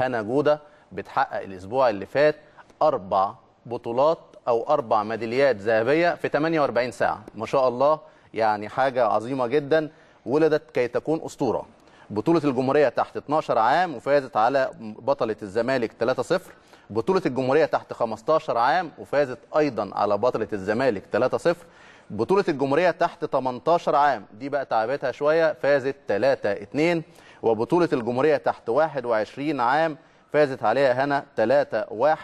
هنا جودة بتحقق الأسبوع اللي فات 4 بطولات أو 4 ميداليات ذهبية في 48 ساعة، ما شاء الله، يعني حاجة عظيمة جدا. ولدت كي تكون أسطورة. بطولة الجمهورية تحت 12 عام وفازت على بطلة الزمالك 3-0، بطولة الجمهورية تحت 15 عام وفازت أيضا على بطلة الزمالك 3-0، بطولة الجمهورية تحت 18 عام دي بقى تعبتها شوية، فازت 3-2، وبطولة الجمهورية تحت 21 عام فازت عليها هنا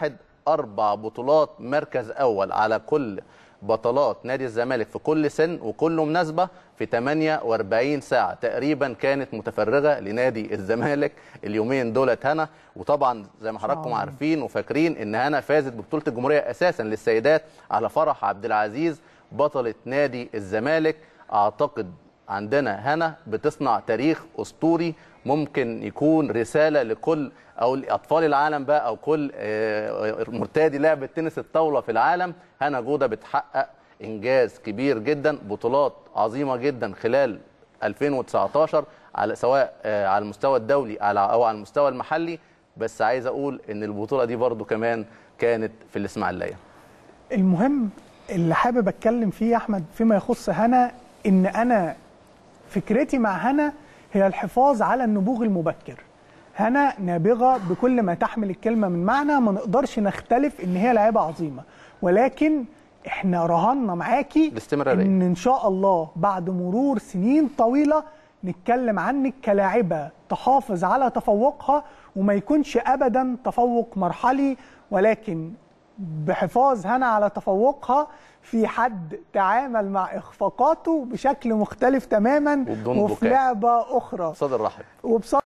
3-1. 4 بطولات مركز أول على كل بطلات نادي الزمالك في كل سن وكل مناسبة في 48 ساعة تقريبا، كانت متفرغة لنادي الزمالك اليومين دولت هنا. وطبعا زي ما حضراتكم عارفين وفاكرين ان هنا فازت ببطولة الجمهورية اساسا للسيدات على فرح عبد العزيز بطلة نادي الزمالك. اعتقد عندنا هنا بتصنع تاريخ اسطوري ممكن يكون رسالة لكل او اطفال العالم بقى او كل مرتادي لعبة تنس الطاولة في العالم. هنا جودة بتحقق انجاز كبير جدا، بطولات عظيمة جدا خلال 2019 على سواء على المستوى الدولي او على المستوى المحلي. بس عايز اقول ان البطولة دي برضو كمان كانت في الاسماعيلية. المهم اللي حابب اتكلم فيه يا احمد فيما يخص هنا، ان انا فكرتي مع هنا هي الحفاظ على النبوغ المبكر. هنا نابغة بكل ما تحمل الكلمة من معنى، ما نقدرش نختلف ان هي لاعبة عظيمة، ولكن احنا رهنا معاكي ان شاء الله بعد مرور سنين طويلة نتكلم عنك كلاعبة تحافظ على تفوقها، وما يكونش ابدا تفوق مرحلي، ولكن بحفاظ هنا على تفوقها في حد تعامل مع إخفاقاته بشكل مختلف تماما وفي لعبة أخرى. صدر رحب.